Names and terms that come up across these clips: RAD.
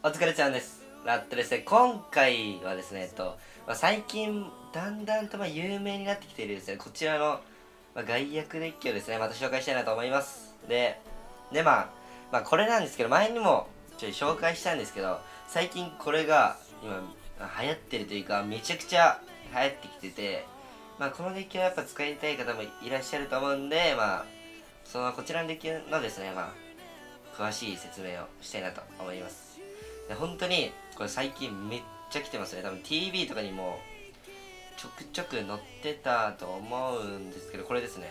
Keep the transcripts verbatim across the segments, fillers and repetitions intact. お疲れちゃんです。ラッドですね。今回はですね、えっとまあ、最近だんだんとまあ有名になってきているですね、こちらの、まあ、外役デッキをですね、また紹介したいなと思います。で、でまあ、まあこれなんですけど、前にもちょい紹介したんですけど、最近これが今流行ってるというか、めちゃくちゃ流行ってきてて、まあこのデッキはやっぱ使いたい方もいらっしゃると思うんで、まあそのこちらのデッキのですね、まあ詳しい説明をしたいなと思います。で、本当にこれ最近めっちゃ来てますね。多分 ティービー とかにもちょくちょく載ってたと思うんですけど、これですね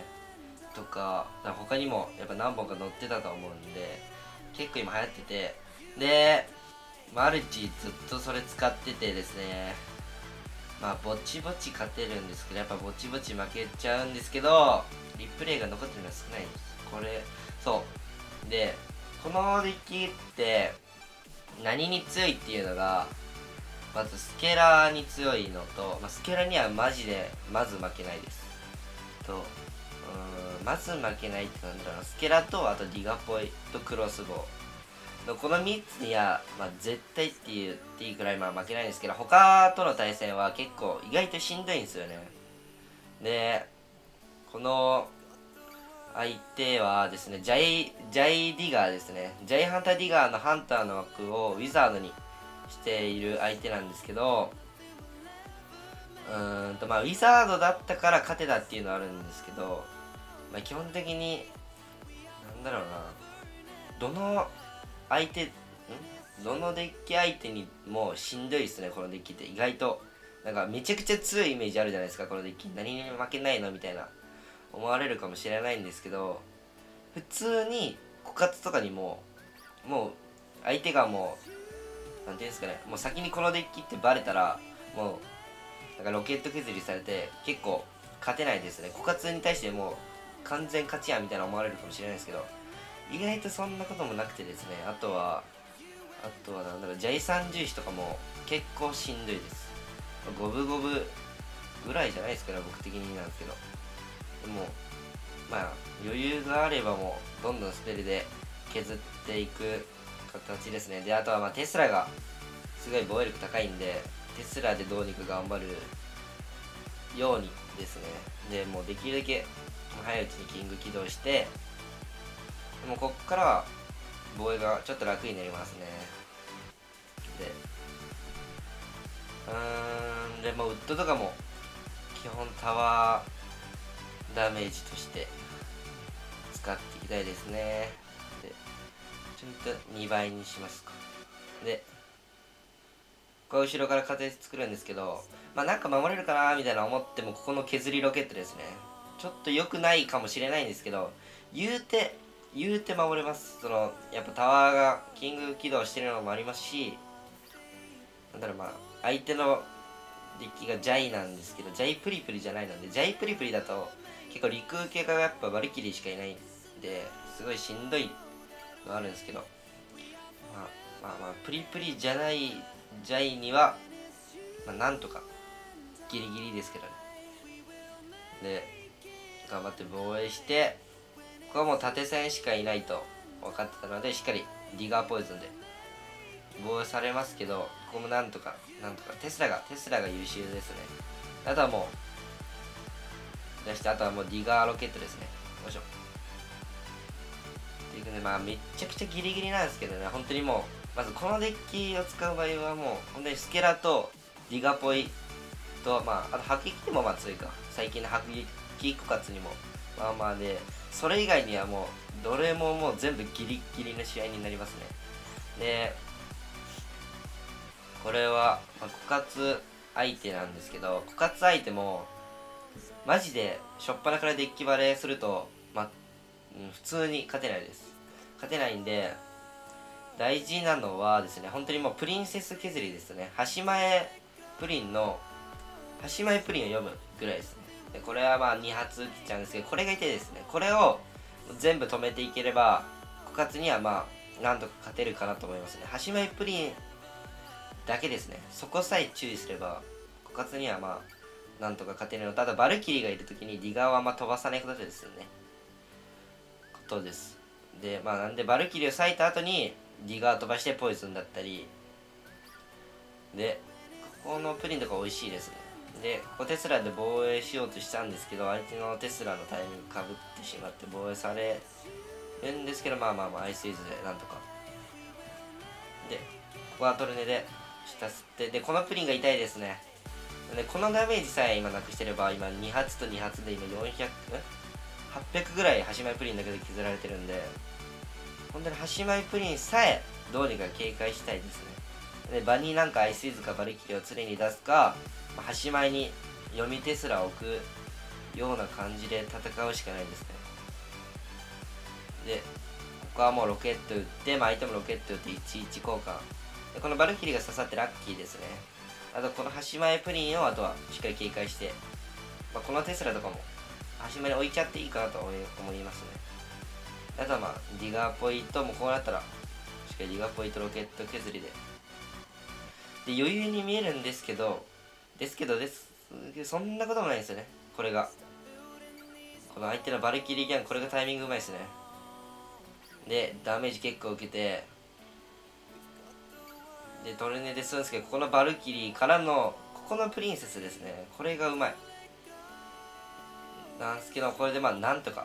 とか他にもやっぱ何本か載ってたと思うんで、結構今流行ってて、でマルチずっとそれ使っててですね、まあぼちぼち勝てるんですけど、やっぱぼちぼち負けちゃうんですけど、リプレイが残ってるのは少ないんです。これそうで、このデッキって何に強いっていうのが、まずスケラーに強いのと、まあ、スケラーにはマジでまず負けないですと、うーんまず負けないってなんだろうな、スケラーとあとディガポイとクロスボウこのみっつには、まあ、絶対って言っていいくらいまあ負けないんですけど、他との対戦は結構意外としんどいんですよね。でこの相手はですね、ジャイジャイディガーですね、ジャイハンターディガーのハンターの枠をウィザードにしている相手なんですけど、うーんとまあウィザードだったから勝てたっていうのはあるんですけど、まあ、基本的になんだろうな、どの相手んどのデッキ相手にもしんどいですね。このデッキって意外となんかめちゃくちゃ強いイメージあるじゃないですか、このデッキ何にも負けないのみたいな思われるかもしれないんですけど、普通に枯渇とかにももう相手がもうなんていうんですかね、もう先にこのデッキってバレたらもうなんかロケット削りされて結構勝てないですね。枯渇に対してもう完全勝ちやみたいな思われるかもしれないですけど、意外とそんなこともなくてですね、あとはあとはなんだろう、ジャイ三重視とかも結構しんどいです。五分五分ぐらいじゃないですから僕的になんですけど、でもまあ余裕があればもうどんどんスペルで削っていく形ですね。であとはまあテスラがすごい防衛力高いんで、テスラでどうにか頑張るようにですね、でもうできるだけ早いうちにキング起動して、もうこっからは防衛がちょっと楽になりますね。でうーんでもウッドとかも基本タワーダメージとして使っていきたいですね。でちょっとにばいにしますか。でここ後ろから風作るんですけど、まあなんか守れるかなみたいな思っても、ここの削りロケットですね、ちょっと良くないかもしれないんですけど、言うて言うて守れます。そのやっぱタワーがキング起動してるのもありますし、なんだろうまあ相手のデッキがジャイなんですけど、ジャイプリプリじゃないので、ジャイプリプリだと結構陸系がやっぱバルキリーしかいないんで、すごいしんどいのあるんですけど、まあ、まあまあプリプリじゃないジャイには、まあ、なんとかギリギリですけどね。で頑張って防衛して、ここはもう縦線しかいないと分かってたので、しっかりディガーポイズンで防衛されますけど、ここもなんとかなんとかテスラがテスラが優秀ですね。あとはもう出して、あとはもうディガーロケットですね。よいしょっていうね、まあめちゃくちゃギリギリなんですけどね、本当にもうまずこのデッキを使う場合はもう本当にスケラとディガーポイと、まああと迫撃にもまあ強いか、最近の迫撃枯渇にもまあまあで、それ以外にはもうどれももう全部ギリギリの試合になりますね。でこれは、まあ、枯渇相手なんですけど、枯渇相手もマジで初っ端からデッキバレすると、まあうん、普通に勝てないです。勝てないんで大事なのはですね、本当にもうプリンセス削りですね。端前プリンの端前プリンを読むぐらいですね。でこれはまあに発打っちゃうんですけど、これがいてですね、これを全部止めていければ枯渇にはまあなんとか勝てるかなと思いますね。端前プリンだけですね、そこさえ注意すれば枯渇にはまあなんとか勝てるのと、あとバルキリーがいる時にディガーはまあ飛ばさないことですよね、ことです。でまあなんでバルキリーを割いた後にディガー飛ばしてポイズンだったりで、ここのプリンとか美味しいですね。でここテスラで防衛しようとしたんですけど、相手のテスラのタイミングかぶってしまって防衛されるんですけど、まあまあまあアイスイズでなんとか。でここはトルネで下吸って、でこのプリンが痛いですね。でこのダメージさえ今なくしてれば、今に発とに発で今よんひゃくはっぴゃくぐらい端前プリンだけで削られてるんで、本当に端前プリンさえどうにか警戒したいですね。で場になんかアイスイズかバルキリーを連れに出すか、端前に読みテスラを置くような感じで戦うしかないですね。でここはもうロケット打って、まあ、相手もロケット打っていちいち交換で、このバルキリーが刺さってラッキーですね。あとこの端前プリンをあとはしっかり警戒して、まあ、このテスラとかも端前に置いちゃっていいかなと思いますね。あとはまあディガーポイントもこうなったらしっかりディガーポイントロケット削りでで余裕に見えるんですけどですけどですそんなこともないんですよね。これがこの相手のバルキリーギャン、これがタイミングうまいですね。でダメージ結構受けてでトルネで吸うんですけど、ここのバルキリーからのここのプリンセスですね、これがうまいなんですけど、これでまあなんとか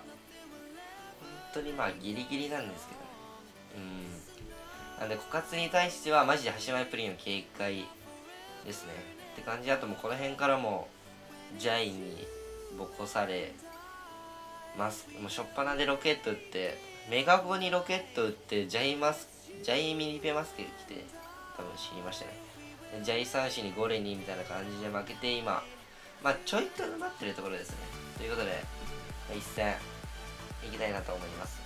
本当にまあギリギリなんですけど、うん、なんで枯渇に対してはマジで端前プリンを警戒ですねって感じ。あともうこの辺からもジャイにボコされます。もうしょっぱなでロケット打ってメガゴにロケット打ってジャイマスジャイミニペマスケ来て多分死にましたね。ジャイさんしにゴレにみたいな感じで負けて、今まあちょいと埋まってるところですね。ということで一戦いきたいなと思います。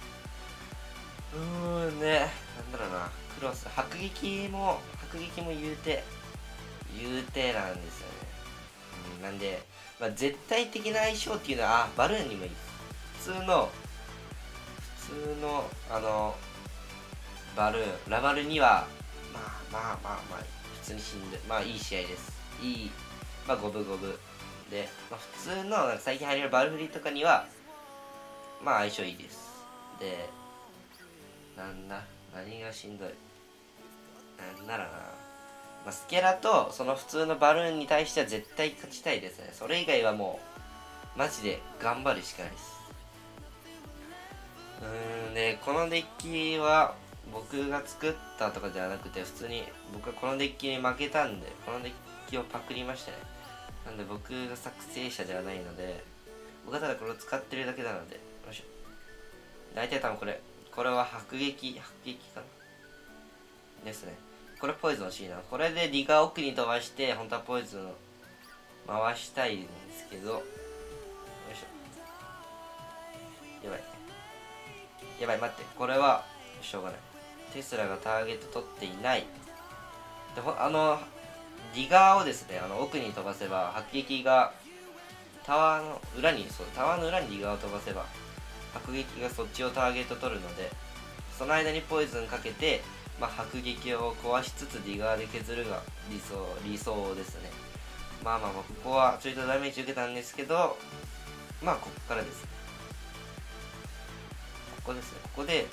うーんね、なんだろうな、クロス迫撃も迫撃も言うて言うてなんですよね、うん、なんで、まあ、絶対的な相性っていうのはあバルーンにもいい、普通の普通のあのバルーンラバルにはまあまあまあまあ普通に死んでまあいい試合です。いいまあ五分五分で、まあ、普通のなんか最近入れるバルフリとかにはまあ相性いいです。でなんだ何がしんどいなんならな、まあ、スケラとその普通のバルーンに対しては絶対勝ちたいですね。それ以外はもうマジで頑張るしかないです。うーんでこのデッキは僕が作ったとかではなくて、普通に僕はこのデッキに負けたんでこのデッキをパクりましたね。なんで僕が作成者ではないので、僕はただこれを使ってるだけなので、よいしょ。大体多分これ、これは迫撃、迫撃かなですね。これポイズン欲しいな。これでディガー奥に飛ばして、本当はポイズンを回したいんですけど、よいしょ。やばい。やばい、待って。これは、しょうがない。テスラがターゲット取っていない。で、ほあの、ディガーをですね、あの奥に飛ばせば、迫撃が、タワーの裏に、そう、タワーの裏にディガーを飛ばせば、迫撃がそっちをターゲット取るので、その間にポイズンかけて、まあ、迫撃を壊しつつディガーで削るが理想、理想ですね。まあまあまあ、ここはちょいとダメージ受けたんですけど、まあ、ここからですね。ここですね。ここで、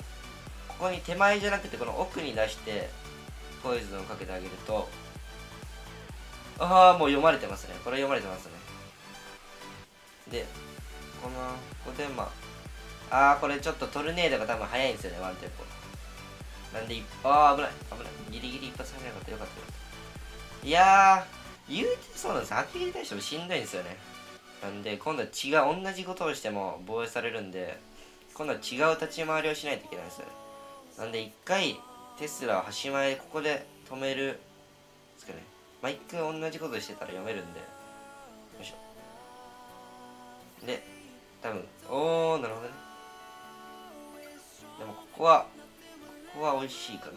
ここに手前じゃなくて、この奥に出して、ポイズンをかけてあげると、ああ、もう読まれてますね。これ読まれてますね。で、この、ここでまあ、あーこれちょっとトルネードが多分早いんですよね、ワンテンポ。なんで、ああ、危ない、危ない。ギリギリ一発入らなかった、よかった、よかった。いやー、言うてそうなんです。迫撃に対してもしんどいんですよね。なんで、今度は違う、同じことをしても防衛されるんで、今度は違う立ち回りをしないといけないんですよね。なんで、一回、テスラを端前、ここで止める、ですかね。毎回同じことしてたら読めるんで。よいしょ。で、多分、おー、なるほどね。でも、ここは、ここは美味しいかな。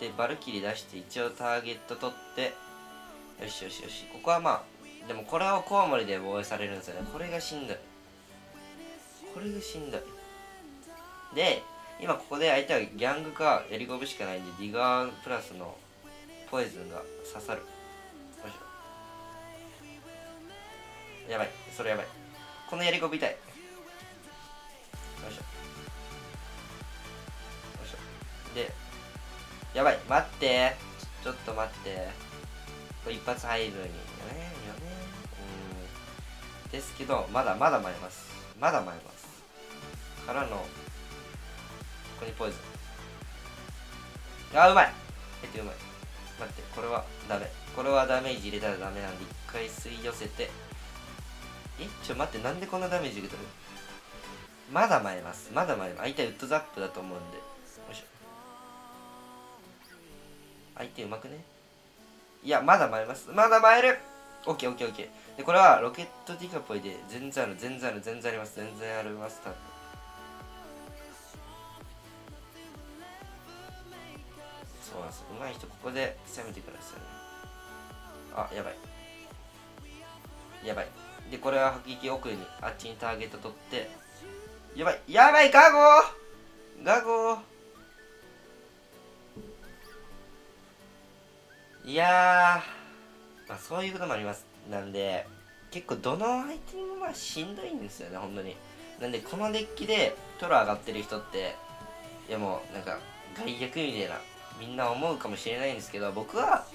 で、バルキリー出して、一応ターゲット取って、よしよしよし。ここはまあ、でもこれをコウモリで防衛されるんですよね。これがしんどい。これがしんどい。で、今ここで相手はギャングかやりゴブしかないんで、ディガープラスのポイズンが刺さる。よいしょ。やばい。それやばい。このやりこぶ痛い。よいしょ。よいしょ。で、やばい、待ってちょ、ちょっと待って。これ一発入るんよね、よね。うん。ですけど、まだまだ参ります。まだ参ります。からの、ここにポイズン。あー、うまいえってうまい。待って、これはダメ。これはダメージ入れたらダメなんで、一回吸い寄せて。え、ちょ、待って、なんでこんなダメージ入れたの？まだ参ります。まだ参ります。相手はウッドザップだと思うんで。よいしょ。相手うまくね？いや、まだ参ります。まだ参る！オッケーオッケーオッケー。で、これはロケットディカポイで全然ある、全然ある、全然あります。全然あります。多分。そうなんです。うまい人、ここで攻めてくださいね。あ、やばい。やばい。で、これは迫撃奥に、あっちにターゲット取って、やばいやばいガゴーガゴーいやー、まあ、そういうこともあります。なんで、結構どの相手にもまあしんどいんですよね、本当に。なんで、このデッキでトロ上がってる人って、いやもう、なんか、害悪みたいな、みんな思うかもしれないんですけど、僕は、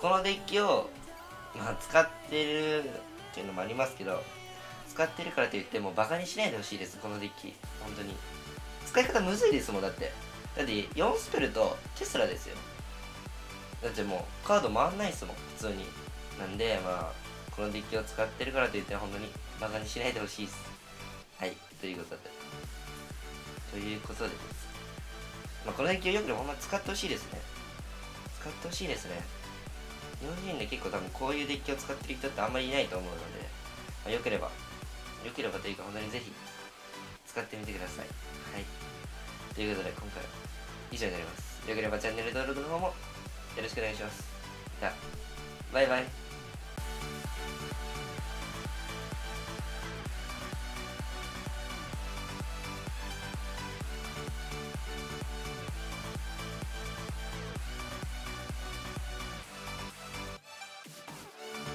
このデッキを、まあ、使ってるっていうのもありますけど、使ってるからといってもうバカにしないでほしいです。このデッキ本当に使い方むずいですもん。だってだってよんスペルとテスラですよ。だってもうカード回んないですもん普通に。なんでまあこのデッキを使ってるからといって本当にバカにしないでほしいです。はい、ということでということでです、まあ、このデッキをよくでもほんま使ってほしいですね。使ってほしいですね。日本人で結構多分こういうデッキを使ってる人ってあんまりいないと思うので、まあ、よければ良ければというか、本当にぜひ使ってみてください。はい。ということで、今回は以上になります。良ければチャンネル登録の方もよろしくお願いします。じゃあ、バイバイ。